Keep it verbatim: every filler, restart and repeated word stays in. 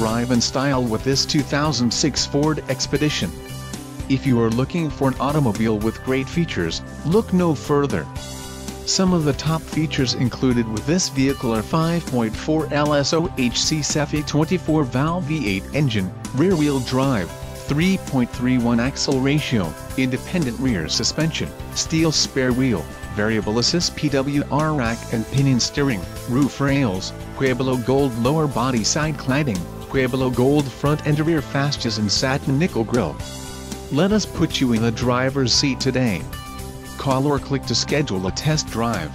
arrive in style with this two thousand six Ford Expedition. If you are looking for an automobile with great features, look no further. Some of the top features included with this vehicle are five point four liter S O H C Cephe twenty-four valve V eight engine, rear-wheel drive, three point three one axle ratio, independent rear suspension, steel spare wheel, variable assist P W R rack and pinion steering, roof rails, Pueblo Gold lower body side cladding, Pueblo Gold front and rear fascias and satin nickel grille. Let us put you in the driver's seat today. Call or click to schedule a test drive.